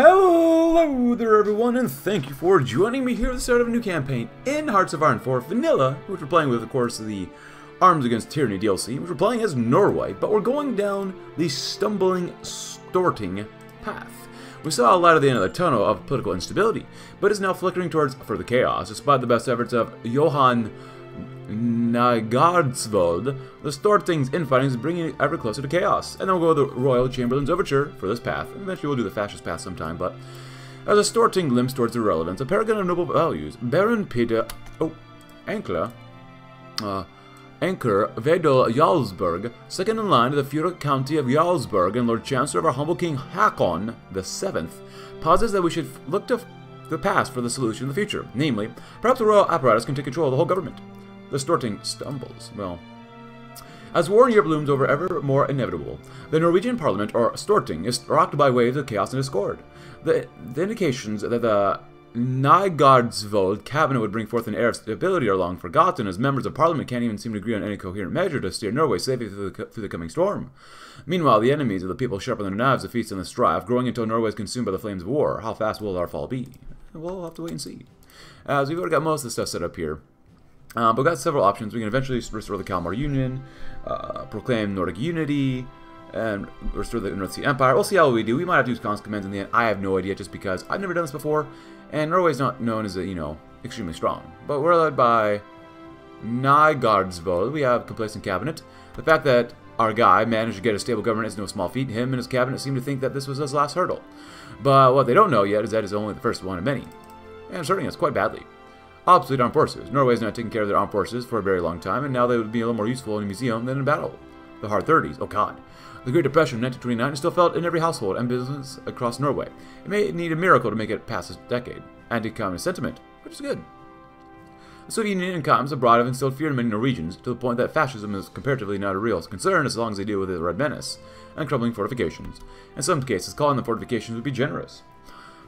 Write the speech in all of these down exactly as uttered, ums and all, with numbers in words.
Hello there everyone, and thank you for joining me here at the start of a new campaign in Hearts of Iron four Vanilla, which we're playing with, of course, the Arms Against Tyranny D L C, which we're playing as Norway, but we're going down the stumbling, Storting path. We saw a light at the end of the tunnel of political instability, but is now flickering towards further chaos. Despite the best efforts of Johan Nygaardsvold, the Storting's infighting is bringing it ever closer to chaos. And then we'll go with the Royal Chamberlain's overture for this path. Eventually we'll do the fascist path sometime, but as the Storting limps towards irrelevance, a paragon of noble values, Baron Peter oh, Anker, uh, Anker Vedel Jarlsberg, second in line to the feudal county of Jarlsberg and Lord Chancellor of our humble King Hakon the seventh, posits that we should look to the past for the solution in the future. Namely, perhaps the royal apparatus can take control of the whole government. The Storting stumbles. Well, as war in Europe looms over ever more inevitable, the Norwegian Parliament, or Storting, is rocked by waves of chaos and discord. The, the indications that the Nygaardsvold cabinet would bring forth an air of stability are long forgotten, as members of Parliament can't even seem to agree on any coherent measure to steer Norway safely through the, through the coming storm. Meanwhile, the enemies of the people sharpen their knives to feast on the strife, growing until Norway is consumed by the flames of war. How fast will our fall be? We'll have to wait and see. As we've already got most of the stuff set up here. Uh, but we've got several options. We can eventually restore the Kalmar Union, uh, proclaim Nordic unity, and restore the North Sea Empire. We'll see how we do. We might have to use Khan's commands in the end. I have no idea, just because I've never done this before, and Norway's not known as, a, you know, extremely strong. But we're led by Nygaardsvold. We have a complacent cabinet. The fact that our guy managed to get a stable government is no small feat. Him and his cabinet seem to think that this was his last hurdle. But what they don't know yet is that it's only the first one of many, and it's hurting us quite badly. Obsolete armed forces. Norway's not taking care of their armed forces for a very long time, and now they would be a little more useful in a museum than in battle. The hard thirties. Oh god. The Great Depression of nineteen twenty-nine is still felt in every household and business across Norway. It may need a miracle to make it past this decade. Anti-communist sentiment, which is good. The Soviet Union and communism abroad have instilled fear in many Norwegians, to the point that fascism is comparatively not a real concern as long as they deal with the Red Menace and crumbling fortifications. In some cases, calling them fortifications would be generous.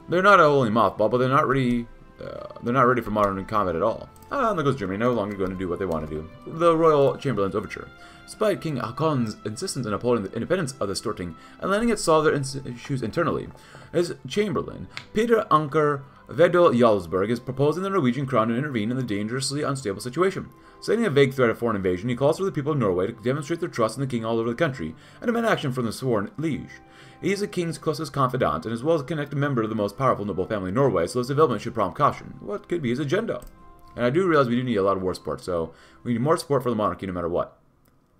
They're not a holy mothball, but they're not really... Uh, they're not ready for modern combat at all. Ah, and there goes Germany, no longer going to do what they want to do. The Royal Chamberlain's Overture. Despite King Hakon's insistence on upholding the independence of the Storting and letting it solve their issues internally, his Chamberlain, Peter Anker Vedel Jarlsberg, is proposing the Norwegian crown to intervene in the dangerously unstable situation. Citing a vague threat of foreign invasion, he calls for the people of Norway to demonstrate their trust in the king all over the country and demand action from the sworn liege. He is the king's closest confidant and is well connected member of the most powerful noble family in Norway, so his development should prompt caution. What could be his agenda? And I do realize we do need a lot of war support, so we need more support for the monarchy no matter what.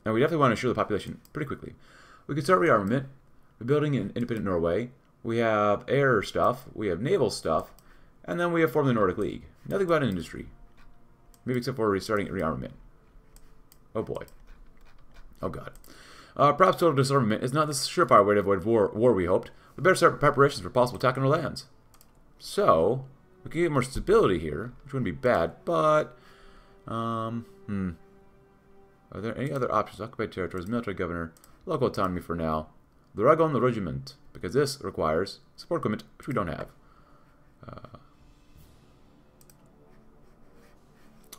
And we definitely want to assure the population pretty quickly. We can start rearmament, rebuilding an independent Norway. We have air stuff, we have naval stuff, and then we have formed the Nordic League. Nothing about industry. Maybe except for restarting rearmament. Oh boy. Oh god. Uh, perhaps total disarmament is not the surefire way to avoid war, war we hoped. We better start preparations for possible attack on our lands. So, we can get more stability here, which wouldn't be bad, but... Um, hmm. Are there any other options? Occupied territories, military governor, local autonomy for now. The Dragon Regiment, because this requires support equipment, which we don't have. Uh,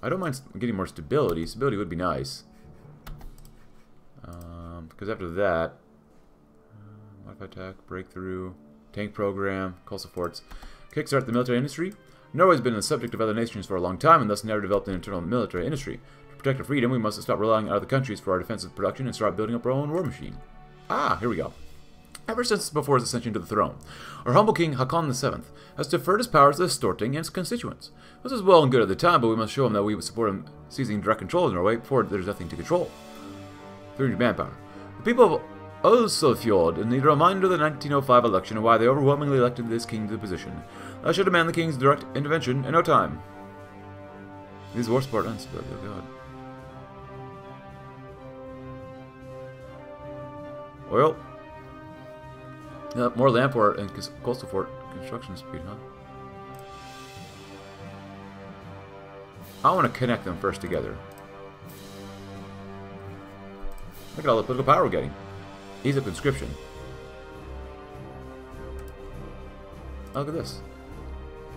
I don't mind getting more stability. Stability would be nice. Um, because after that... Uh, modify attack, breakthrough, tank program, coastal forts. Kickstart the military industry. Norway's been the subject of other nations for a long time and thus never developed an internal military industry. To protect our freedom, we must stop relying on other countries for our defensive production and start building up our own war machine. Ah, here we go. Ever since before his ascension to the throne, our humble king Hakon the seventh has deferred his powers to the Storting and his constituents. This is well and good at the time, but we must show him that we would support him seizing direct control of Norway before there's nothing to control. three hundred manpower. The people of Oslofjord need a reminder of the nineteen oh five election and why they overwhelmingly elected this king to the position. I shall demand the king's direct intervention in no time. These war support unstability, oh god. Oil. Uh, more land port and coastal fort construction speed, huh? I want to connect them first together. Look at all the political power we're getting. Ease of conscription. Oh, look at this.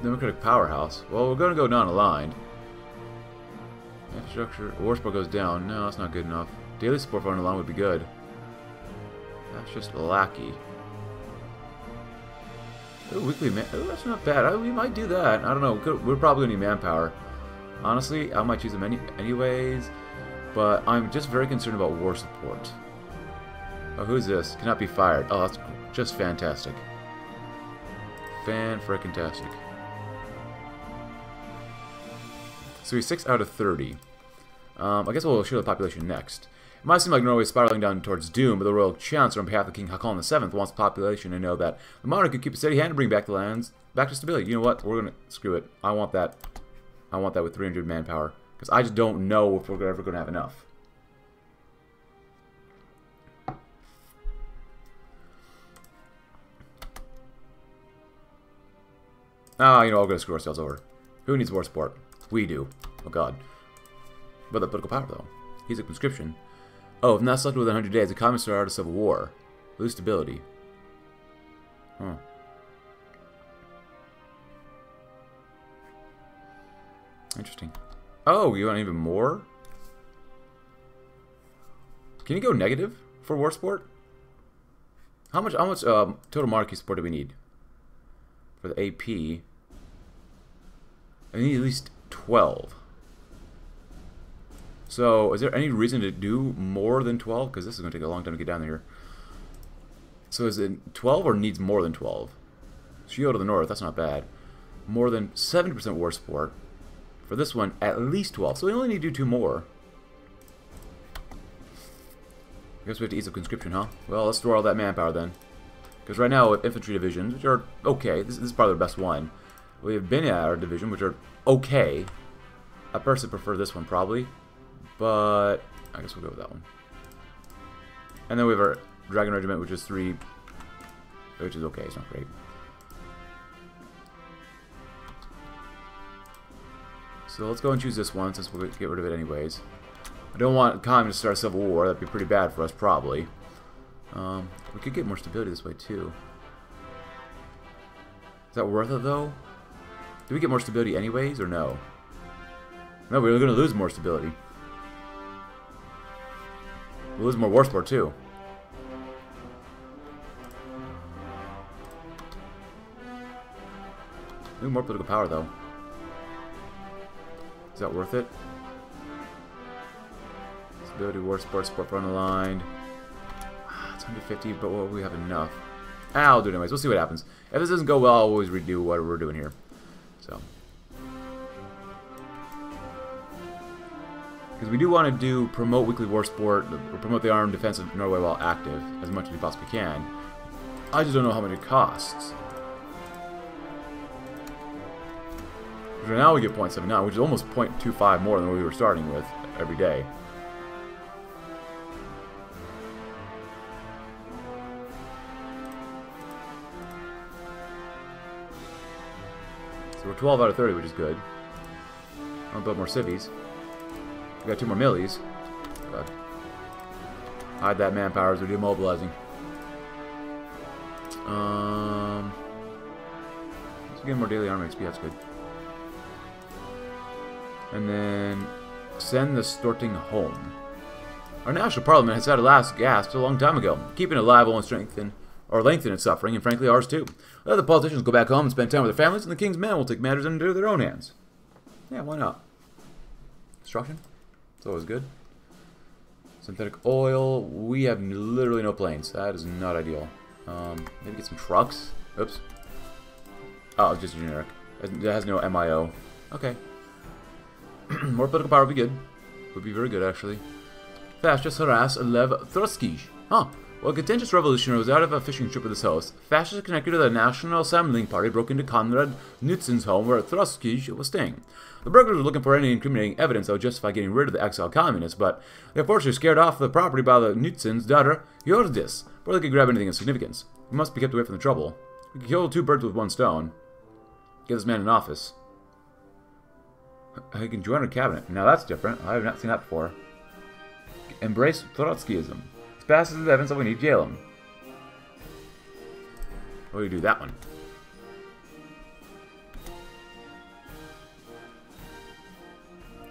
Democratic powerhouse. Well, we're going to go non-aligned. Infrastructure. War support goes down. No, that's not good enough. Daily support for non-aligned would be good. That's just lackey. Weekly man. Oh, that's not bad. I, we might do that. I don't know. We're probably going to need manpower. Honestly, I might use them any, anyways. But I'm just very concerned about war support. Oh, who's this? Cannot be fired. Oh, that's just fantastic. Fan-frickin-tastic. So he's six out of thirty. Um, I guess we'll show the population next. It might seem like Norway is spiraling down towards doom, but the royal chancellor on behalf of King Hakon the seventh wants the population to know that the monarch could keep a steady hand and bring back the lands back to stability. You know what? We're going to screw it. I want that. I want that with three hundred manpower, because I just don't know if we're ever going to have enough. Ah, you know, I'll go screw ourselves over. Who needs war support? We do. Oh, God. But the political power, though. He's a conscription. Oh, if not selected within one hundred days, the communists are out of civil war. Lose stability. Huh. Interesting. Oh, you want even more? Can you go negative for war support? How much, how much um, total monarchy support do we need? For the A P, I need at least twelve. So, is there any reason to do more than twelve? Because this is going to take a long time to get down here. So, is it twelve or needs more than twelve? Shield to the north, that's not bad. More than seventy percent war support. For this one, at least twelve. So, we only need to do two more. I guess we have to ease of conscription, huh? Well, let's store all that manpower then. Because right now, with infantry divisions, which are okay, this, this is probably the best one. We have been at our division, which are okay. I personally prefer this one, probably. But I guess we'll go with that one. And then we have our Dragon Regiment, which is three, which is okay. It's not great. So let's go and choose this one, since we'll get rid of it anyways. I don't want communists to start a civil war. That'd be pretty bad for us, probably. Um, we could get more stability this way, too. Is that worth it, though? Do we get more stability anyways, or no? No, we're going to lose more stability. We'll lose more war support, too. We need more political power, though. Is that worth it? Stability, war support, support front aligned. one hundred fifty, but will we have enough? Ah, I'll do it anyways. We'll see what happens. If this doesn't go well, I'll always redo what we're doing here. So, because we do want to do promote weekly war support, or promote the armed defense of Norway while active as much as we possibly can. I just don't know how much it costs. Right now we get zero point seven nine, which is almost zero point two five more than what we were starting with every day. We're twelve out of thirty, which is good. I want to build more civvies. We got two more millies. God. Hide that manpower as we do mobilizing. Um, let's get more daily armor X P. That's good. And then send the Storting home. Our national parliament has had a last gasp a long time ago. Keeping it alive will strengthen. Or lengthen its suffering, and frankly ours too. Let the politicians go back home and spend time with their families, and the king's men will take matters into their own hands. Yeah, why not? Destruction? It's always good. Synthetic oil. We have literally no planes. That is not ideal. Um, maybe get some trucks? Oops. Oh, it's just generic. It has no M I O. Okay. More political power would be good. Would be very good, actually. Fast, just harass Lev Thruskij. Huh. While a contentious revolutionary was out of a fishing trip with his host, fascists connected to the National Samling Party broke into Konrad Knudsen's home where Thruskij was staying. The burglars were looking for any incriminating evidence that would justify getting rid of the exiled communists, but they were fortunately scared off the property by the Knudsen's daughter, Yordis, before they could grab anything of significance. We must be kept away from the trouble. We can kill two birds with one stone. Get this man in office. He can join our cabinet. Now that's different. I have not seen that before. Embrace Thruskijism. Passes the evidence that we need, jail him. How do you do that one?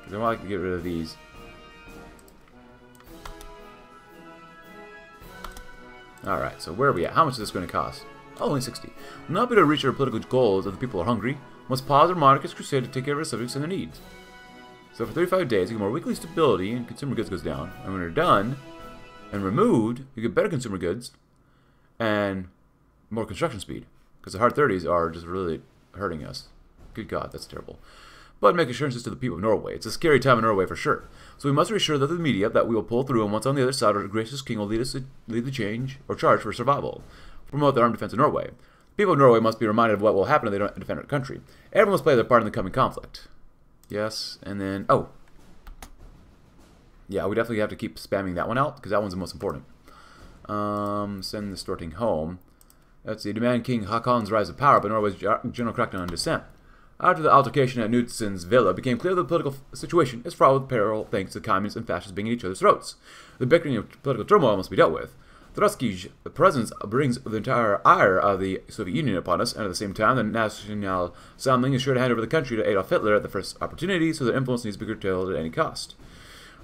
Because I want to get rid of these. Alright, so where are we at? How much is this going to cost? only sixty. Will not be able to reach their political goals if the people are hungry. Must pause their monarchist crusade to take care of their subjects and their needs. So for thirty-five days, you get more weekly stability and consumer goods goes down. And when they're done and removed, you get better consumer goods and more construction speed. Because the hard thirties are just really hurting us. Good God, that's terrible. But make assurances to the people of Norway. It's a scary time in Norway for sure. So we must reassure the media that we will pull through, and once on the other side, our gracious king will lead us to lead the change or charge for survival. Promote the armed defense in Norway. People of Norway must be reminded of what will happen if they don't defend their country. Everyone must play their part in the coming conflict. Yes, and then oh, yeah, we definitely have to keep spamming that one out because that one's the most important. Um, send the Storting home. Let's see. Demand King Hakon's rise of power, but Norway's general crackdown on dissent. After the altercation at Knudsen's villa, it became clear that the political situation is fraught with peril thanks to communists and fascists being at each other's throats. The bickering of political turmoil must be dealt with. Thruskij's presence brings the entire ire of the Soviet Union upon us, and at the same time, the National Samling is sure to hand over the country to Adolf Hitler at the first opportunity, so their influence needs to be curtailed at any cost.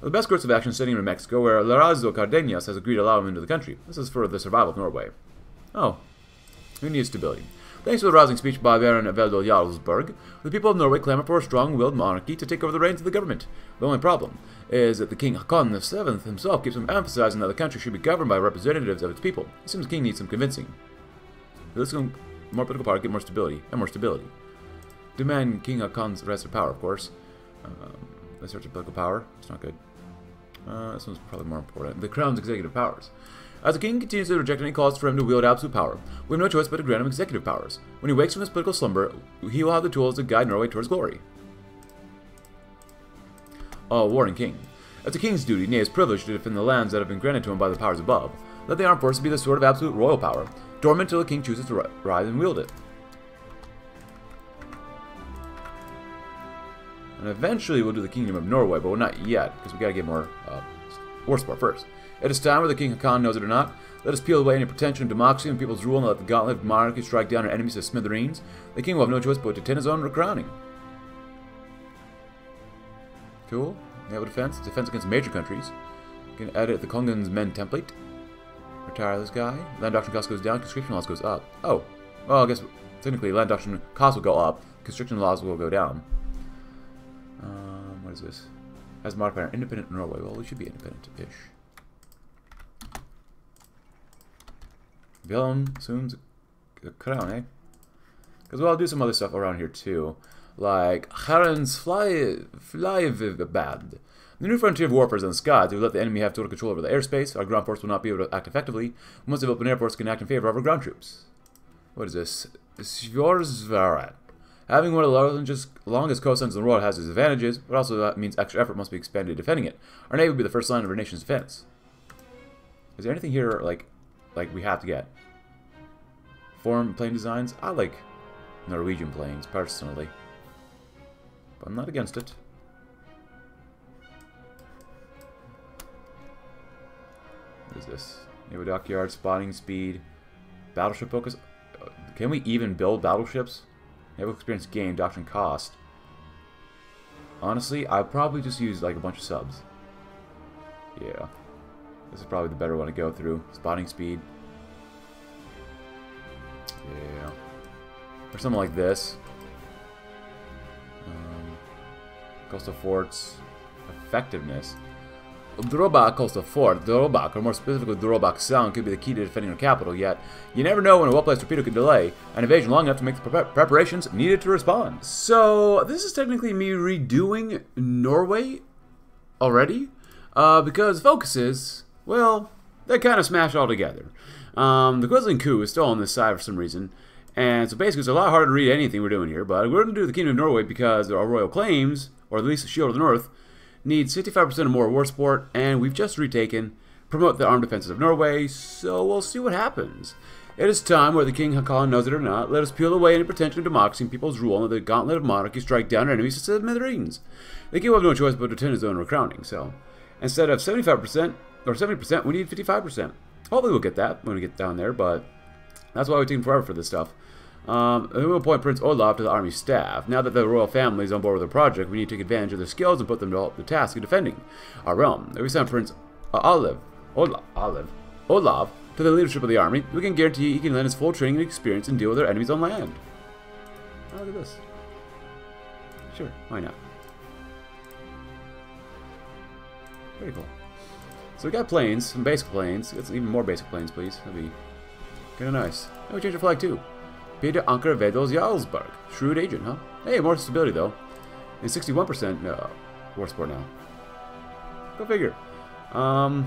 The best course of action is sending him to Mexico, where Lázaro Cárdenas has agreed to allow him into the country. This is for the survival of Norway. Oh, who needs stability? Thanks to the rousing speech by Peter Anker Vedel Jarlsberg, the people of Norway clamor for a strong-willed monarchy to take over the reins of the government. The only problem is that the King Hakon the seventh himself keeps on emphasizing that the country should be governed by representatives of its people. It seems the king needs some convincing. Let's go more political power, get more stability, and more stability. Demand King Hakon's rise to power, of course. Um, let's search for political power. It's not good. Uh, this one's probably more important. The Crown's executive powers. As the king continues to reject any calls for him to wield absolute power, we have no choice but to grant him executive powers. When he wakes from his political slumber, he will have the tools to guide Norway towards glory. Oh, warring king. It's the king's duty, nay his privilege, to defend the lands that have been granted to him by the powers above. Let the armed forces be the sword of absolute royal power, dormant till the king chooses to rise and wield it. And eventually we'll do the Kingdom of Norway, but we're not yet, because we gotta get more uh, war support first. It is time, whether King Hakon knows it or not. Let us peel away any pretension of democracy and people's rule, and let the gauntlet of monarchy strike down our enemies to smithereens. The king will have no choice but to attend his own crowning. Cool. Naval defense. Defense against major countries. You can edit the Kongens Men template. Retire this guy. Land auction cost goes down. Conscription laws goes up. Oh. Well, I guess technically land auction cost will go up. Conscription laws will go down. Um, what is this? As modifier, independent Norway. Well, we should be independent-ish. Villain assumes the crown, eh? Because we'll do some other stuff around here too, like Hærens Flyvevåpen. The new frontier of warfare is on the skies. If we let the enemy have total control over the airspace, our ground force will not be able to act effectively. We must have open air force can act in favor of our ground troops. What is this? Sjøsvaret. Having one of the longest coastlines in the world has its advantages, but also that means extra effort must be expended defending it. Our navy will be the first line of our nation's defense. Is there anything here like? Like, we have to get foreign plane designs. I like Norwegian planes, personally. But I'm not against it. What is this? Naval dockyard, spotting speed, battleship focus. Can we even build battleships? Naval experience gained, doctrine cost. Honestly, I'd probably just use, like, a bunch of subs. Yeah. This is probably the better one to go through. Spotting speed. Yeah. Or something like this. Um, coastal forts. Effectiveness. Drøbak coastal fort. Drøbak, or more specifically Drøbak Sound, could be the key to defending our capital, yet you never know when a well-placed torpedo could delay an invasion long enough to make the pre preparations needed to respond. So, this is technically me redoing Norway already. Uh, because focuses, well, they kind of smash all together. Um, the Quisling coup is still on this side for some reason, and so basically it's a lot harder to read anything we're doing here, but we're going to do the Kingdom of Norway because our royal claims, or at least the Shield of the North, needs fifty-five percent or more war support, and we've just retaken, promote the armed defenses of Norway, so we'll see what happens. It is time, whether King Hakon knows it or not, let us peel away any pretension of democracy and people's rule, and let the gauntlet of monarchy strike down our enemies to smithereens. The king will have no choice but to attend his own recrowning, so... Instead of seventy-five percent, or seventy percent, we need fifty-five percent. Hopefully we'll get that when we get down there, but that's why we're taking forever for this stuff. Um, and we'll appoint Prince Olaf to the army staff. Now that the royal family is on board with the project, we need to take advantage of their skills and put them to help the task of defending our realm. We sent Prince uh, Olive, Ola, Olive, Olaf To the leadership of the army, we can guarantee he can lend his full training and experience and deal with our enemies on land. Oh, look at this. Sure, why not? Very cool. So we got planes, some basic planes. Get some even more basic planes, please. That'd be kind of nice. And we change the flag too. Peter Anker Vedel Jarlsberg. Shrewd agent, huh? Hey, more stability though. And sixty-one percent uh, war support now. Go figure. Um,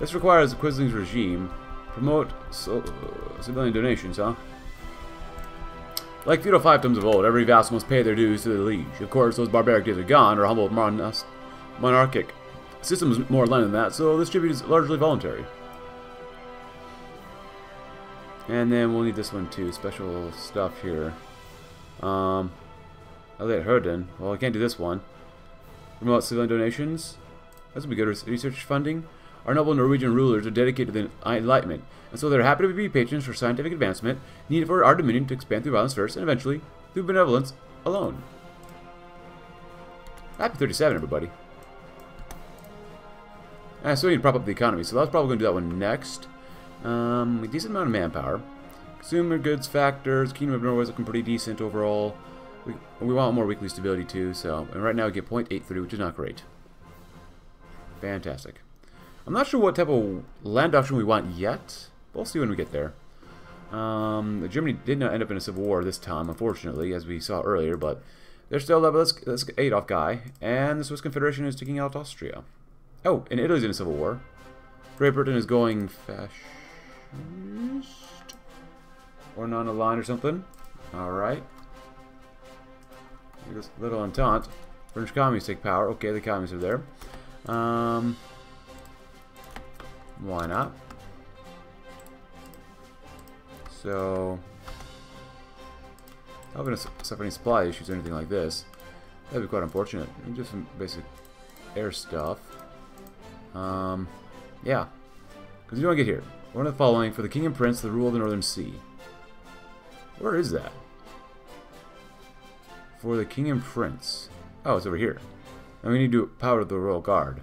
this requires Quisling's regime. Promote so, uh, civilian donations, huh? Like feudal fiefdoms of old, every vassal must pay their dues to their liege. Of course, those barbaric days are gone, or humble monarchs. Monarchic system is more lenient than that, so this tribute is largely voluntary. And then we'll need this one too, special stuff here. Um, I'll let her then. Well, I can't do this one. Remote civilian donations. That's gonna be good. Research funding. Our noble Norwegian rulers are dedicated to the Enlightenment, and so they're happy to be patrons for scientific advancement, needed for our dominion to expand through violence first, and eventually through benevolence alone. Happy thirty-seven, everybody. I still need to prop up the economy, so that's probably going to do that one next. Um, a decent amount of manpower. Consumer goods factors, Kingdom of Norway is looking pretty decent overall. We, we want more weekly stability too, so... And right now we get zero point eight three, which is not great. Fantastic. I'm not sure what type of land auction we want yet. We'll see when we get there. Um, Germany did not end up in a civil war this time, unfortunately, as we saw earlier, but... They're still up, let's, let's get Adolf Guy, and the Swiss Confederation is taking out Austria. Oh, and Italy's in a civil war. Great Britain is going fascist? Or non-aligned or something. Alright. Just a little entente. French communists take power. Okay, the communists are there. Um, why not? So... I'm not going to suffer any supply issues or anything like this. That'd be quite unfortunate. Just some basic air stuff. Um, yeah. Because you don't get here. One of the following for the king and prince, the rule of the northern sea. Where is that? For the king and prince. Oh, it's over here. And we need to do power of the royal guard.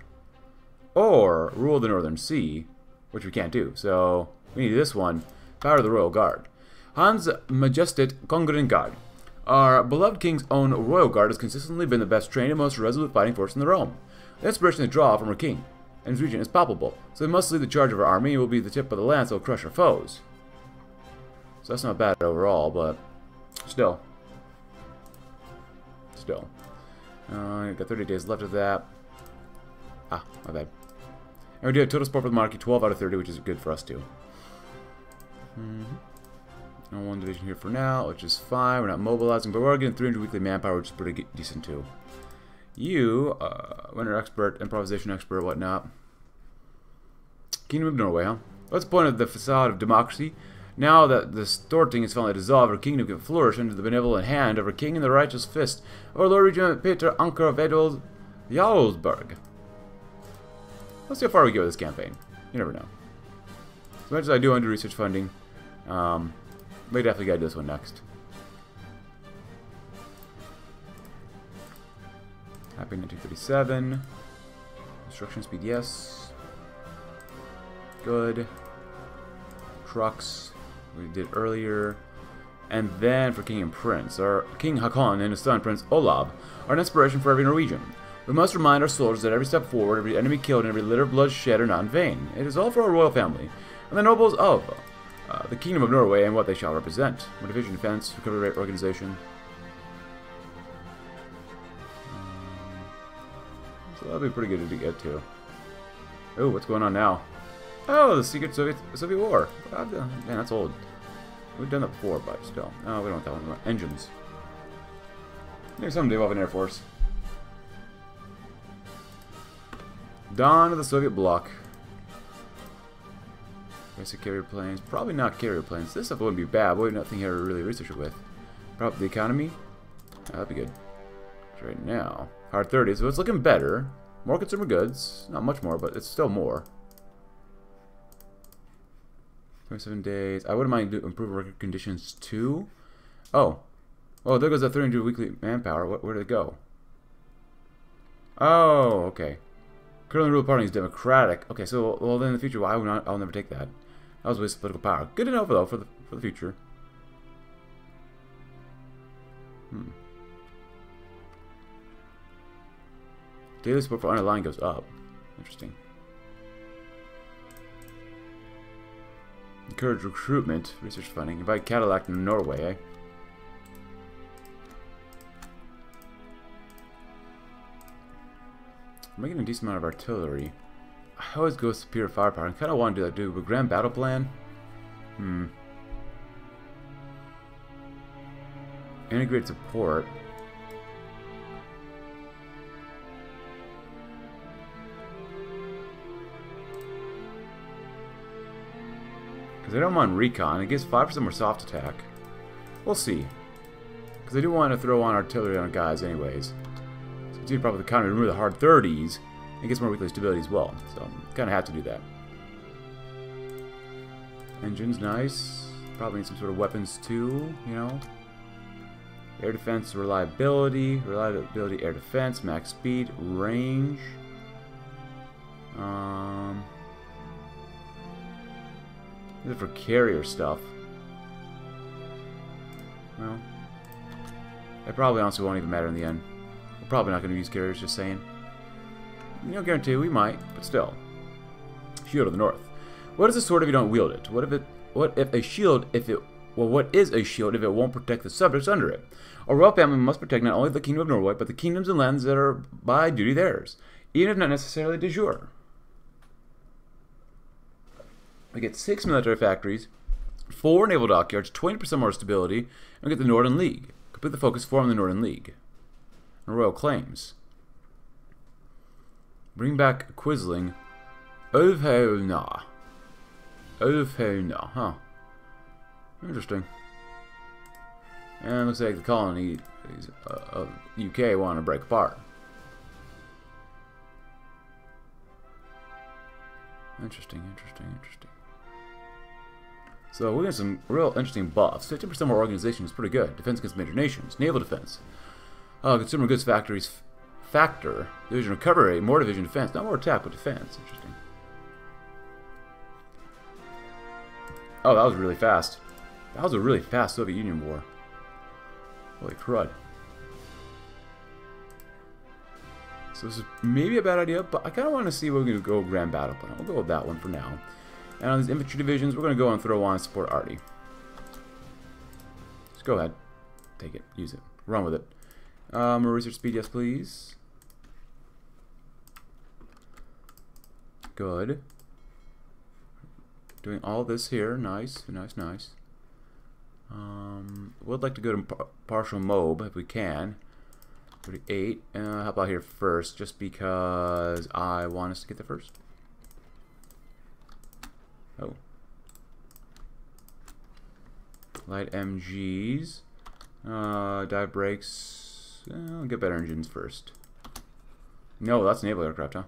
Or rule of the northern sea, which we can't do. So we need this one. Power of the royal guard. Hans Majestet Kongens Garde. Our beloved king's own royal guard has consistently been the best trained and most resolute fighting force in the realm. The inspiration they draw from our king and his region is palpable, so they must lead the charge of our army and will be the tip of the lance that will crush our foes. So that's not bad overall, but still. Still. Uh, we've got thirty days left of that. Ah, my bad. And we do have total support for the monarchy, twelve out of thirty, which is good for us too. Mm-hmm. No one division here for now, which is fine. We're not mobilizing, but we're getting three hundred weekly manpower, which is pretty decent too. You, uh, winter expert, improvisation expert, whatnot. Kingdom of Norway, huh? Let's point at the facade of democracy. Now that the Storting is finally dissolved, our kingdom can flourish under the benevolent hand of our king and the righteous fist of our Lord Regent Peter Anker Vedel Jarlsberg. Let's see how far we go with this campaign. You never know. As much as I do under research funding, um... we definitely gotta do this one next. Happy nineteen thirty-seven. Construction speed, yes. Good. Trucks, we did earlier. And then for King and Prince, our King Hakon and his son Prince Olaf are an inspiration for every Norwegian. We must remind our soldiers that every step forward, every enemy killed, and every litter of blood shed are not in vain. It is all for our royal family, and the nobles of Uh, the Kingdom of Norway and what they shall represent. Motivation, defense, recovery rate, organization. Um, so that'll be pretty good to get to. Oh, what's going on now? Oh, the secret Soviet Soviet War. God, uh, man, that's old. We've done that before, but still. Oh, we don't want that one. We want engines. Maybe someday we'll have an air force. Dawn of the Soviet Bloc. Basic carrier planes. Probably not carrier planes. This stuff wouldn't be bad, but we have nothing here to really research it with. Prop the economy. Oh, that'd be good. It's right now. Hard thirty, so it's looking better. More consumer goods. Not much more, but it's still more. twenty-seven days. I wouldn't mind improving worker conditions too. Oh. Oh, there goes the three hundred weekly manpower. Where did it go? Oh, okay. Currently, the ruling party is democratic. Okay, so, well, then in the future, well, I will not, I'll never take that. That was a waste of political power. Good to know, though, for the, for the future. Hmm. Daily support for underlying goes up. Interesting. Encourage recruitment, research funding. Invite Cadillac to Norway, eh? I'm making a decent amount of artillery. I always go superior firepower. I kind of want to do that, dude. But grand battle plan? Hmm. Integrate support. Because I don't mind recon. It gives five percent more soft attack. We'll see. Because I do want to throw on artillery on guys anyways. So it's probably the counter to remove the hard thirties. It gets more weekly stability as well, so kind of have to do that. Engines, nice. Probably need some sort of weapons too, you know. Air defense, reliability, reliability, air defense, max speed, range. Um, this is for carrier stuff. Well, it probably honestly won't even matter in the end. We're probably not going to use carriers. Just saying. No guarantee, we might, but still. Shield of the North. What is a sword if you don't wield it? What if it? What if a shield? If it? Well, what is a shield if it won't protect the subjects under it? A royal family must protect not only the kingdom of Norway, but the kingdoms and lands that are by duty theirs, even if not necessarily de jure. We get six military factories, four naval dockyards, twenty percent more stability, and we get the Northern League. Complete the focus form of the Northern League. And royal claims. Bring back Quisling. Ovhona. Ovhona, huh. Interesting. And it looks like the colony of U K want to break apart. Interesting, interesting, interesting. So we got some real interesting buffs. fifteen percent more organization is pretty good. Defense against major nations. Naval defense. Uh, consumer goods factories. Factor, division recovery, more division defense, not more attack, but defense. Interesting. Oh, that was really fast. That was a really fast Soviet Union war. Holy crud. So this is maybe a bad idea, but I kind of want to see where we're going to go grand battle plan. We'll go with that one for now. And on these infantry divisions, we're going to go and throw on support Arty. Just go ahead. Take it. Use it. Run with it. Uh, more research speed, yes please. Good. Doing all this here. Nice, nice, nice. Um, would like to go to par partial mob if we can. thirty-eight. Uh, how about here first? Just because I want us to get there first. Oh. Light M Gs. Uh, dive brakes. Uh, I'll get better engines first. No, that's naval aircraft, huh?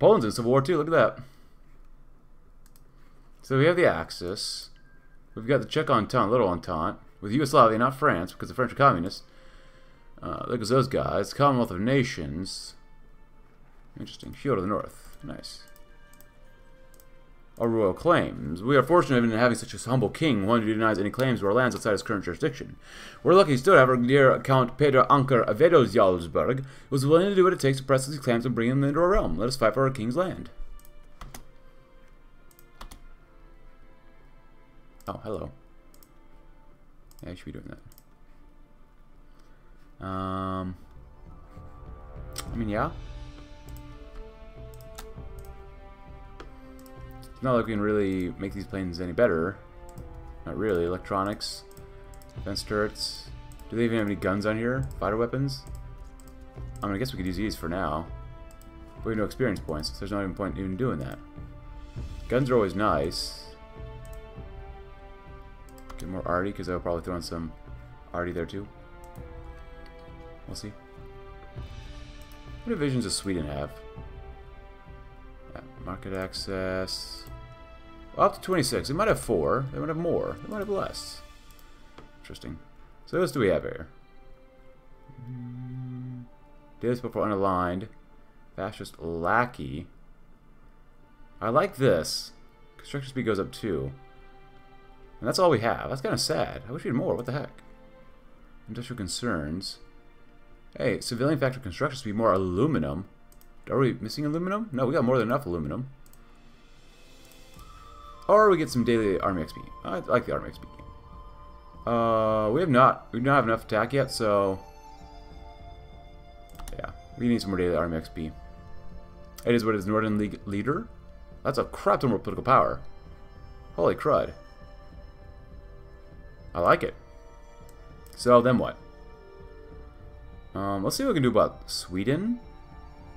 Poland's in Civil War too, look at that. So we have the Axis. We've got the Czech Entente, Little Entente, with Yugoslavia, not France, because the French are communists. Uh, look at those guys. Commonwealth of Nations. Interesting. Shield of the North. Nice. Our royal claims. We are fortunate in having such a humble king, one who denies any claims to our lands outside his current jurisdiction. We're lucky still to have our dear Count Peter Anker Vedel Jarlsberg, who was willing to do what it takes to press these claims and bring them into our realm. Let us fight for our king's land. Oh, hello. Yeah, I should be doing that. Um, I mean, yeah. It's not like we can really make these planes any better. Not really. Electronics. Defense turrets. Do they even have any guns on here? Fighter weapons? I mean, I guess we could use these for now. But we have no experience points, so there's not even point in doing that. Guns are always nice. Get more Arty, because I'll probably throw in some Arty there too. We'll see. What divisions does Sweden have? Market access. Well, up to twenty-six. They might have four. They might have more. They might have less. Interesting. So what else do we have here? Mm, daily support for unaligned. Fascist lackey. I like this. Construction speed goes up too. And that's all we have. That's kind of sad. I wish we had more. What the heck? Industrial concerns. Hey, civilian factory construction speed, more aluminum. Are we missing aluminum? No, we got more than enough aluminum. Or we get some daily army X P. I like the army X P. Uh, we have not, we don't have enough attack yet, so yeah, we need some more daily army X P. It is what is Northern League leader. That's a crap ton more political power. Holy crud! I like it. So then what? Um, let's see what we can do about Sweden.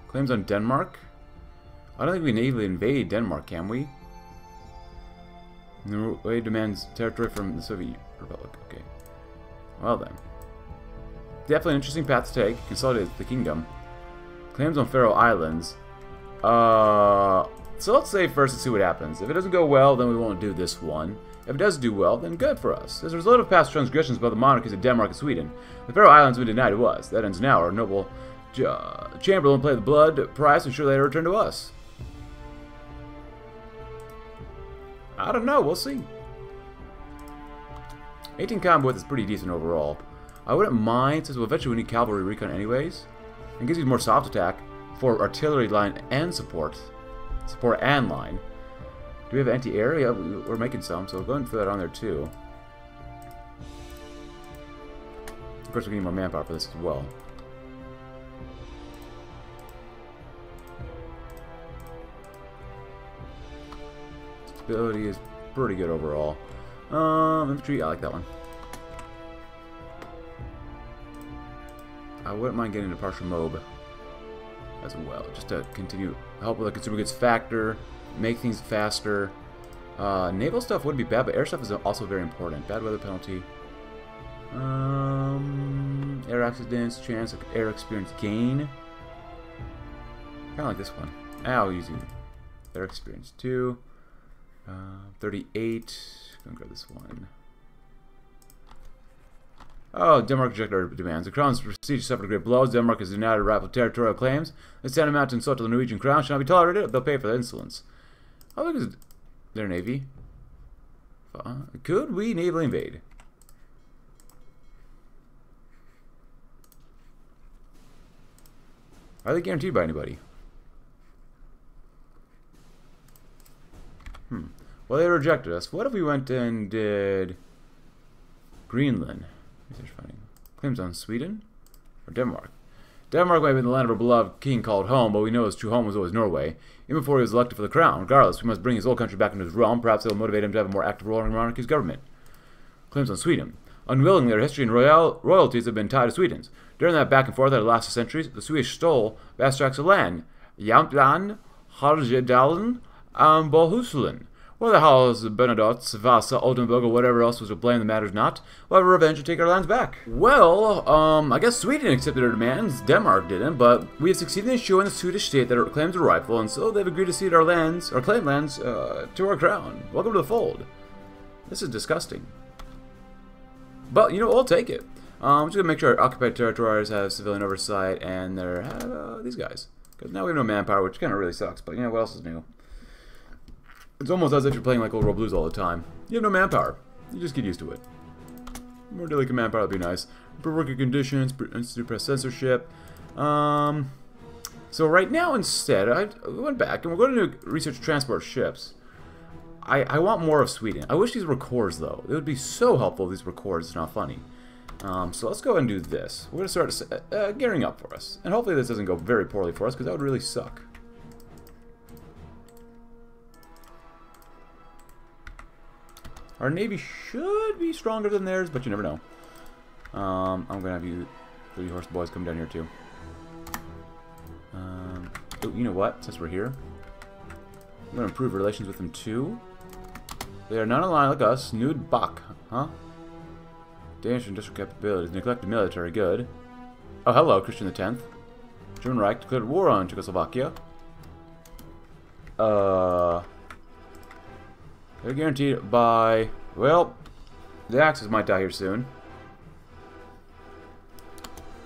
Claims on Denmark. I don't think we natively invade Denmark, can we? Norway demands territory from the Soviet Republic. Okay. Well then. Definitely an interesting path to take. Consolidate the kingdom. Claims on Faroe Islands. Uh, so let's say first and see what happens. If it doesn't go well, then we won't do this one. If it does do well, then good for us. As a result of past transgressions by the monarchies of Denmark and Sweden, the Faroe Islands we denied to us. That ends now. Our noble... Uh, Chamberlain played the blood price, and sure they return to us. I don't know, we'll see. eighteen combat width is pretty decent overall. I wouldn't mind, since we'll eventually need cavalry recon anyways. And gives you more soft attack for artillery line and support. Support and line. Do we have anti-air? Yeah, we're making some, so we'll go ahead and throw that on there too. Of course we need more manpower for this as well. Stability is pretty good overall. Um, infantry, I like that one. I wouldn't mind getting a partial mob as well, just to continue help with the consumer goods factor, make things faster. Uh, naval stuff wouldn't be bad, but air stuff is also very important. Bad weather penalty, um, air accidents, chance of air experience gain. Kind of like this one. Ow, easy. Air experience two. Uh, thirty-eight. Gonna grab this one. Oh, Denmark rejected our demands. The crown's prestige suffered great blows. Denmark has denied our rightful territorial claims. This tantamount to insult to the Norwegian crown shall not be tolerated. They'll pay for their insolence. How big is their navy? Uh, could we naval invade? Are they guaranteed by anybody? Hmm. Well, they rejected us. What if we went and did Greenland? Claims on Sweden or Denmark? Denmark might have been the land of our beloved king called home, but we know his true home was always Norway. Even before he was elected for the crown, regardless, we must bring his old country back into his realm. Perhaps it will motivate him to have a more active role in monarchy's government. Claims on Sweden. Unwillingly, our history and royal royalties have been tied to Sweden's. During that back and forth that lasted centuries, the Swedish stole vast tracts of land. Jämtland, Härjedalen, and Bohuslän. Whether Hals, Bernadotte, Vasa, Oldenburg, or whatever else was to blame, the matters not. We'll have a revenge and take our lands back. Well, um, I guess Sweden accepted our demands, Denmark didn't, but we have succeeded in showing the Swedish state that it claims a rifle, and so they've agreed to cede our lands, our claim lands, uh, to our crown. Welcome to the fold. This is disgusting. But, you know, we'll take it. Um, I'm just gonna make sure our occupied territories have civilian oversight, and there have, uh, these guys. Because now we have no manpower, which kind of really sucks, but, you know, what else is new? It's almost as if you're playing like old world blues all the time. You have no manpower. You just get used to it. More delicate manpower would be nice. Improve working conditions, institute press censorship. Um, so right now instead, I went back and we're going to research transport ships. I, I want more of Sweden. I wish these were cores though. It would be so helpful if these were cores. It's not funny. Um, so let's go and do this. We're going to start uh, gearing up for us. And hopefully this doesn't go very poorly for us because that would really suck. Our navy should be stronger than theirs, but you never know. Um, I'm gonna have you three horse boys come down here too. Um, oh, you know what? Since we're here, I'm gonna improve relations with them too. They are not aligned like us. Nude Bach, huh? Danish industrial capabilities, neglected military, good. Oh, hello, Christian the tenth. German Reich declared war on Czechoslovakia. Uh. They're guaranteed by, well, the Axis might die here soon.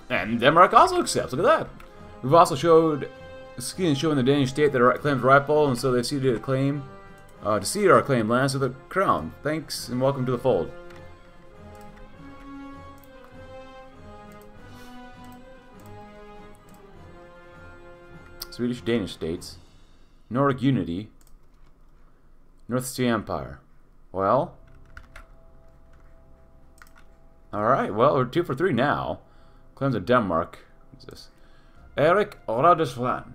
And Denmark also accepts, look at that. We've also showed, skin showing the Danish state that claims rifle, and so they ceded a claim Uh, to cede our claim lands to the crown. Thanks and welcome to the fold. Swedish-Danish states. Nordic unity. North Sea Empire. Well. Alright, well, we're two for three now. Claims of Denmark. What's this? Eric Radisland.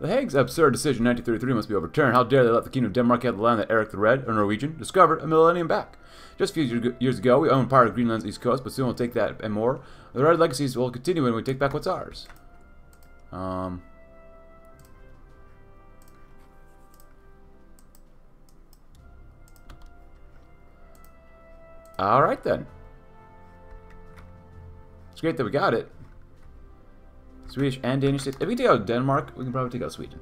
The Hague's absurd decision in nineteen thirty-three must be overturned. How dare they let the Kingdom of Denmark have the land that Eric the Red, a Norwegian, discovered a millennium back. Just a few years ago, we owned part of Greenland's east coast, but soon we'll take that and more. The Red legacies will continue when we take back what's ours. Um... Alright then. It's great that we got it. Swedish and Danish states. If we take out Denmark, we can probably take out Sweden.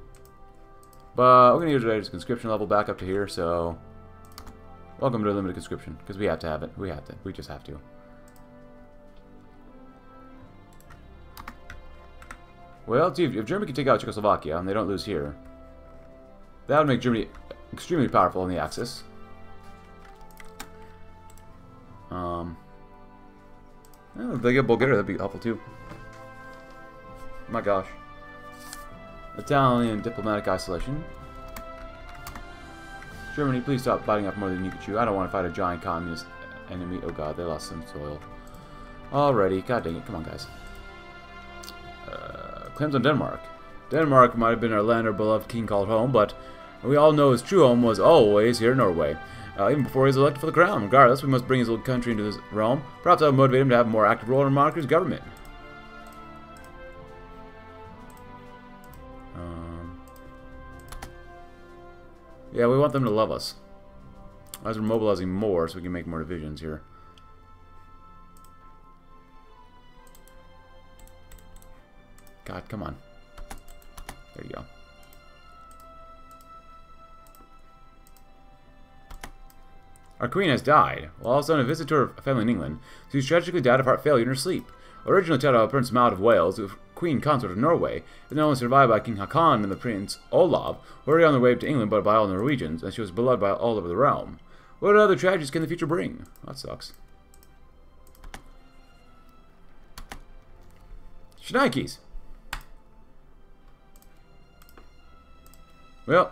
But we're going to use our conscription level back up to here, so... Welcome to limited conscription, because we have to have it. We have to. We just have to. Well, see, if Germany can take out Czechoslovakia, and they don't lose here, that would make Germany extremely powerful on the Axis. Um, if they get Bulgaria, that'd be helpful too. My gosh. Italian diplomatic isolation. Germany, please stop biting off more than you can chew. I don't want to fight a giant communist enemy. Oh god, they lost some soil. Alrighty, god dang it. Come on, guys. Uh, claims on Denmark. Denmark might have been our land our beloved king called home, but we all know his true home was always here in Norway. Uh, even before he was elected for the crown. Regardless, we must bring his little country into this realm. Perhaps that would motivate him to have a more active role in our monarchy's government. Yeah, we want them to love us. As we're mobilizing more, so we can make more divisions here. God, come on. There you go. Our queen has died. While I was on a visit to her family in England, she tragically died of heart failure in her sleep. Originally titled Prince Maud of Wales, the Queen Consort of Norway, is now only survived by King Hakon and the Prince Olaf, who were already on their way to England but by all Norwegians, and she was beloved by all over the realm. What other tragedies can the future bring? That sucks. Shnikes! Well.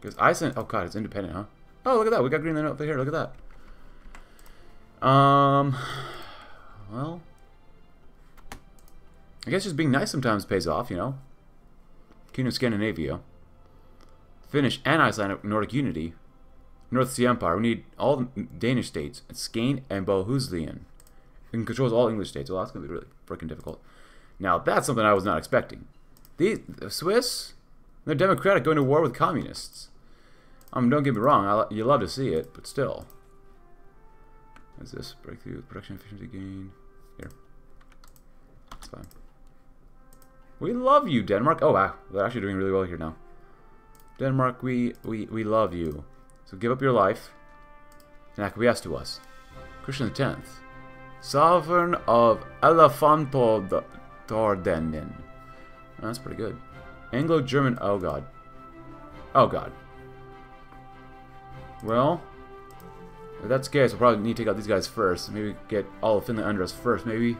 Because Iceland. Oh god, it's independent, huh? Oh, look at that. We got Greenland up here. Look at that. Um. Well, I guess just being nice sometimes pays off, you know? Kingdom of Scandinavia. Finnish and Icelandic Nordic unity. North Sea Empire. We need all the Danish states. Skane and Bohuslän. It controls all English states. Well, that's going to be really freaking difficult. Now, that's something I was not expecting. These, the Swiss? They're democratic, going to war with communists. Um, don't get me wrong. I, you love to see it, but still. Is this breakthrough production efficiency gain? Here. That's fine. We love you, Denmark. Oh wow, they're actually doing really well here now. Denmark, we we we love you. So give up your life and acquiesce to us. Christian the tenth. Sovereign of Elefantodardenen. Oh, that's pretty good. Anglo-German, oh god. Oh god. Well, if that's the case, we'll probably need to take out these guys first. Maybe get all of Finland under us first, maybe.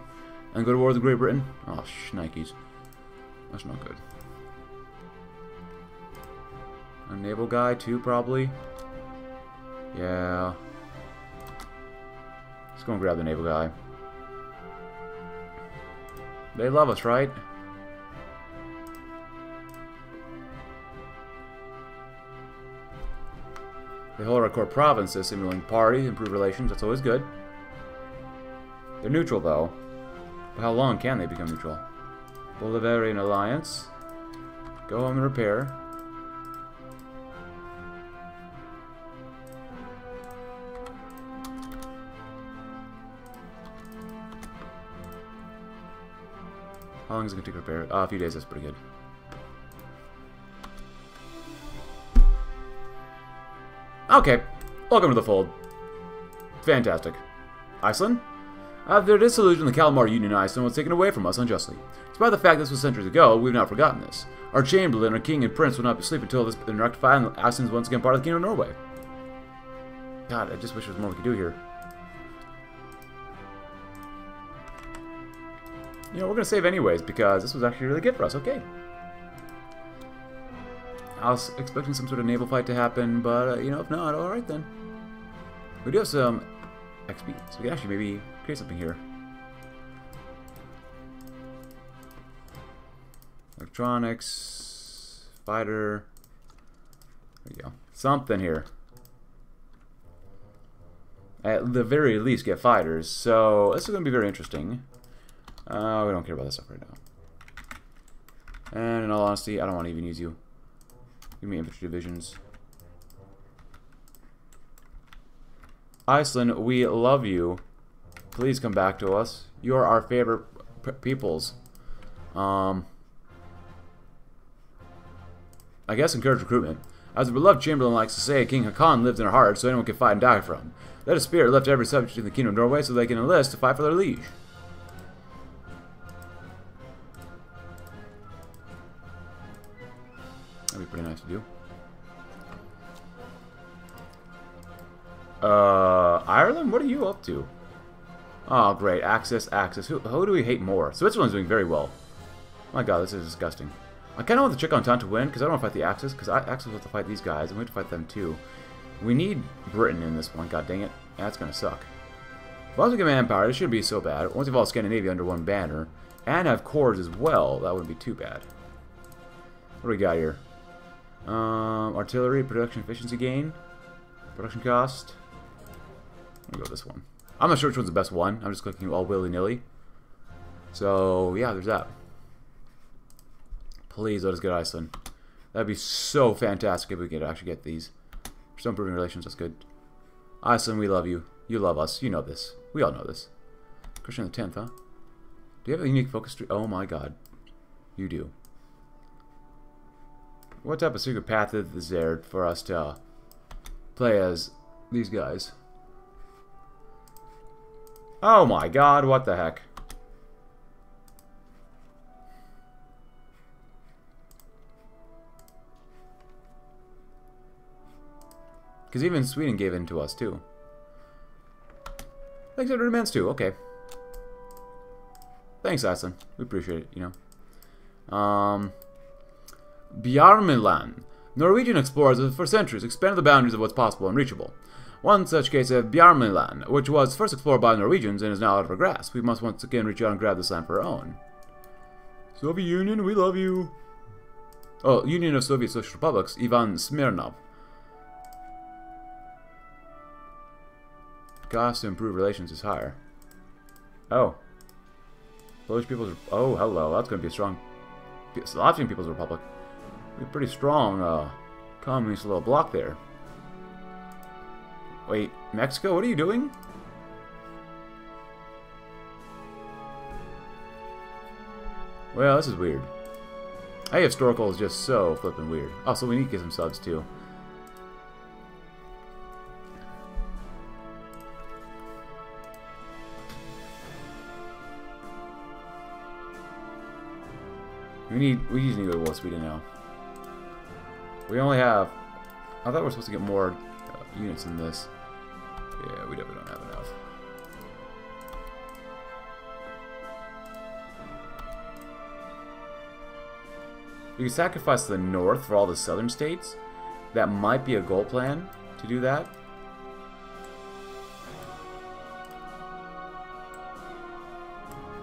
And go to war with Great Britain. Oh, shnikes. That's not good. A naval guy, too, probably. Yeah. Let's go and grab the naval guy. They love us, right? They hold our core provinces, simulating party, improve relations, that's always good. They're neutral, though. But how long can they become neutral? Bolivarian alliance. Go home and repair. How long is it going to take to repair? Uh, a few days, that's pretty good. Okay, welcome to the fold. Fantastic. Iceland? After dissolution, the Kalmar Union Iceland was taken away from us unjustly. Despite the fact this was centuries ago, we've not forgotten this. Our chamberlain, our king, and prince will not be asleep until this has been rectified and Iceland is once again part of the Kingdom of Norway. God, I just wish there was more we could do here. You know, we're going to save anyways, because this was actually really good for us. Okay. I was expecting some sort of naval fight to happen, but, uh, you know, if not, alright then. We do have some X P, so we can actually maybe create something here. Electronics, fighter, there we go. Something here. At the very least, get fighters, so this is going to be very interesting. Uh, we don't care about this stuff right now. And in all honesty, I don't want to even use you. Give me infantry divisions. Iceland, we love you. Please come back to us. You are our favorite p peoples. Um, I guess encourage recruitment. As the beloved chamberlain likes to say, King Hakon lived in our hearts, so anyone could fight and die for him. That is spirit left every subject in the Kingdom of Norway so they can enlist to fight for their liege. That'd be pretty nice to do. Uh, Ireland, what are you up to? Oh, great. Axis, Axis. Who, who do we hate more? Switzerland's doing very well. My god, this is disgusting. I kind of want the Czech Entente to win, because I don't want to fight the Axis, because Axis wants to fight these guys, and we have to fight them too. We need Britain in this one, god dang it. That's going to suck. Once we get manpower, it shouldn't be so bad. Once we have all Scandinavia under one banner, and have cores as well, that wouldn't be too bad. What do we got here? Um, artillery, production efficiency gain, production cost. I'll go with this one. I'm not sure which one's the best one. I'm just clicking all willy-nilly. So, yeah, there's that. Please let us get Iceland. That'd be so fantastic if we could actually get these. We're still improving relations, that's good. Iceland, we love you. You love us. You know this. We all know this. Christian the tenth, huh? Do you have a unique focus tree? Oh my god. You do. What type of secret path is there for us to uh, play as these guys? Oh my god, what the heck? Because even Sweden gave in to us, too. Thanks, Edward Mans, too. Okay. Thanks, Iceland. We appreciate it, you know. Um... Bjarmaland. Norwegian explorers have for centuries expanded the boundaries of what's possible and reachable. One such case is Bjarmaland, which was first explored by Norwegians and is now out of our grasp. We must once again reach out and grab this land for our own. Soviet Union, we love you. Oh, Union of Soviet Social Republics, Ivan Smirnov. Cost to improve relations is higher. Oh. Polish people's... Oh, hello. That's going to be a strong... Latvian People's Republic. A pretty strong uh, communist little block there. Wait, Mexico, what are you doing? Well, this is weird. Hey, historical is just so flippin' weird. Oh, so we need to get some subs too. We need we need to go to war with Sweden now. We only have... I thought we were supposed to get more uh, units in this. Yeah, we definitely don't have enough. We can sacrifice the north for all the southern states. That might be a goal plan to do that.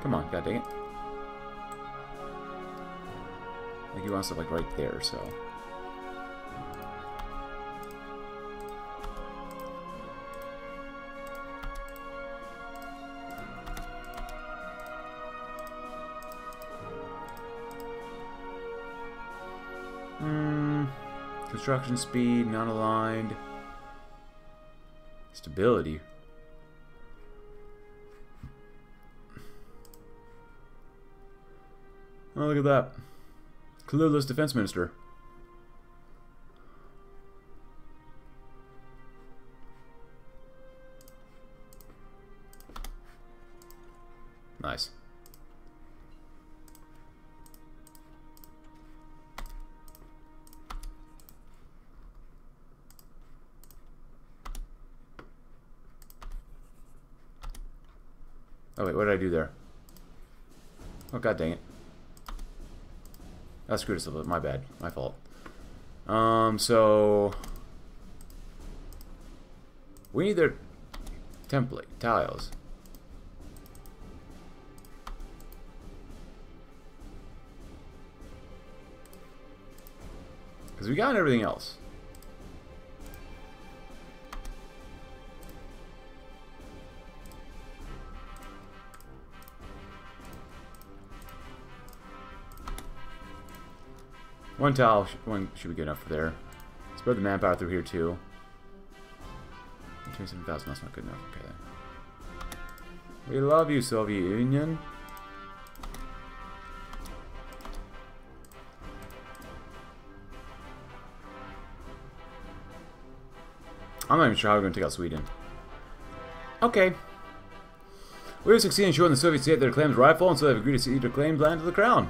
Come on, god dang it. Like you want stuff like right there, so. Hmm. Construction speed, non-aligned. Stability. Oh, look at that. Clueless defense minister. Nice. Oh wait, what did I do there? Oh god dang it. That screwed us up, my bad. My fault. Um, so... We need their template, tiles. Because we got everything else. One tile, one should be good enough for there. Spread the manpower through here too. twenty-seven thousand, that's not good enough. Okay. We love you, Soviet Union. I'm not even sure how we're going to take out Sweden. Okay. We have succeeded in showing the Soviet state their claims rightful, and so they've agreed to cede their claimed land to the crown.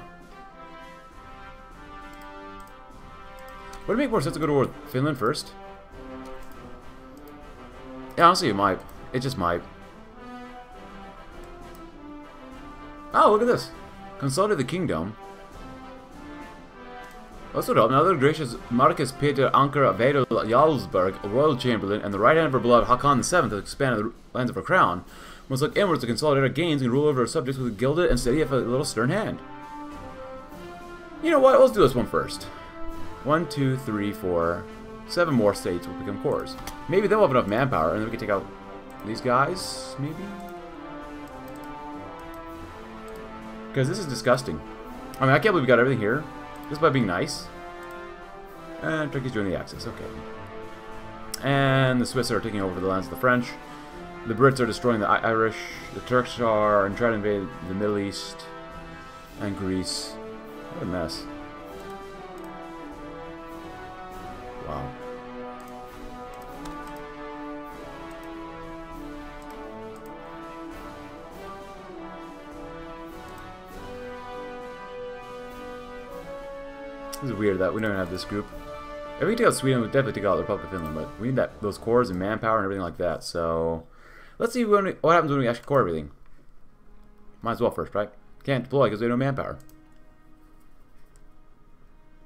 Would it make more sense to go to war with Finland first? Yeah, honestly, it might. It just might. Oh, look at this. Consolidate the kingdom. Also developed another gracious Marcus Peter Anker Vedel Jarlsberg, a royal chamberlain, and the right hand of her beloved Hakon the seventh to expand the lands of her crown. Must look inwards to consolidate her gains and rule over her subjects with a gilded and steady, if a little stern hand. You know what? Let's do this one first. One, two, three, four, seven more states will become cores. Maybe they'll have enough manpower, and then we can take out these guys, maybe? Because this is disgusting. I mean, I can't believe we got everything here, just by being nice. And Turkey's doing the Axis, okay. And the Swiss are taking over the lands of the French. The Brits are destroying the Irish. The Turks are and trying to invade the Middle East and Greece. What a mess. Wow. This is weird that we don't have this group. If we take out Sweden, we definitely take out the Republic of Finland, but we need that those cores and manpower and everything like that. So let's see when we, what happens when we actually core everything. Might as well first, right? Can't deploy because we have no manpower.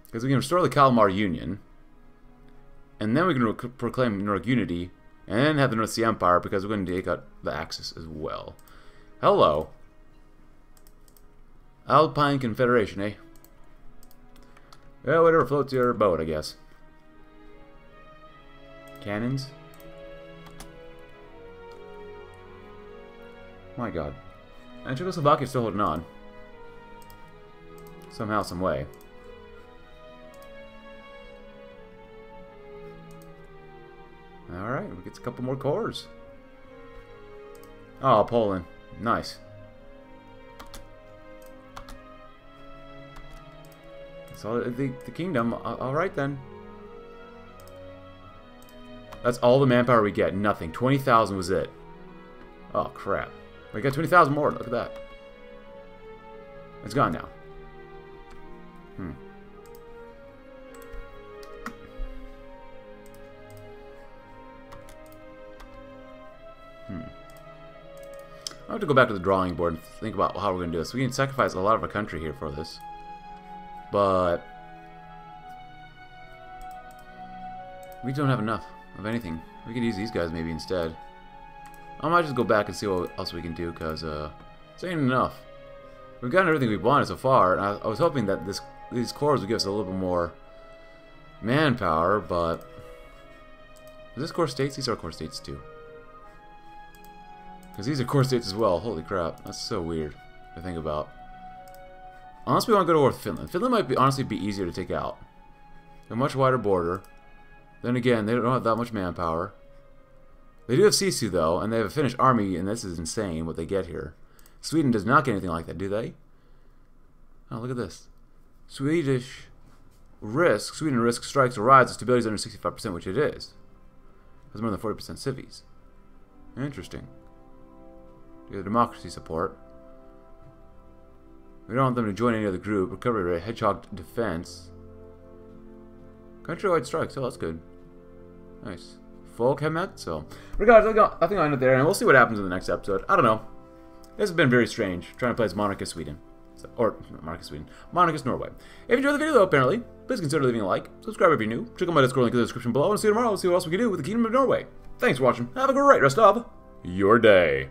Because we can restore the Kalmar Union. And then we can proclaim Nordic unity, and then have the North Sea Empire, because we're going to take out the Axis as well. Hello. Alpine Confederation, eh? Well, whatever floats your boat, I guess. Cannons? My god. And Czechoslovakia's still holding on. Somehow, some way. Alright, we get a couple more cores. Oh, Poland. Nice. So the, the kingdom. Alright then. That's all the manpower we get. Nothing. twenty thousand was it. Oh, crap. We got twenty thousand more. Look at that. It's gone now. Hmm. Hmm. I have to go back to the drawing board and think about how we're going to do this. We can sacrifice a lot of our country here for this. But... we don't have enough of anything. We could use these guys maybe instead. I might just go back and see what else we can do, because uh, this ain't enough. We've gotten everything we wanted so far, and I, I was hoping that this these cores would give us a little bit more manpower, but... is this core states? These are core states too. Because these are core states as well. Holy crap. That's so weird to think about. Unless we want to go to war with Finland. Finland might be, honestly be easier to take out. A much wider border. Then again, they don't have that much manpower. They do have Sisu though, and they have a Finnish army, and this is insane what they get here. Sweden does not get anything like that, do they? Oh, look at this. Swedish risk. Sweden risk strikes or rides if stability is under sixty-five percent, which it is. That's more than forty percent civies. Interesting. Your democracy support. We don't want them to join any other group. Recovery rate, hedgehog defense. Countrywide strikes, oh that's good. Nice. Folk Hemet, so. Regardless, I think I'll end it there, and we'll see what happens in the next episode. I don't know. This has been very strange, trying to play as Monarchist Sweden. So, or, not Monarchist Sweden. Monarchist Norway. If you enjoyed the video, though, apparently, please consider leaving a like, subscribe if you're new, check out my Discord link in the description below, and see you tomorrow. We'll see what else we can do with the Kingdom of Norway. Thanks for watching. Have a great rest of your day.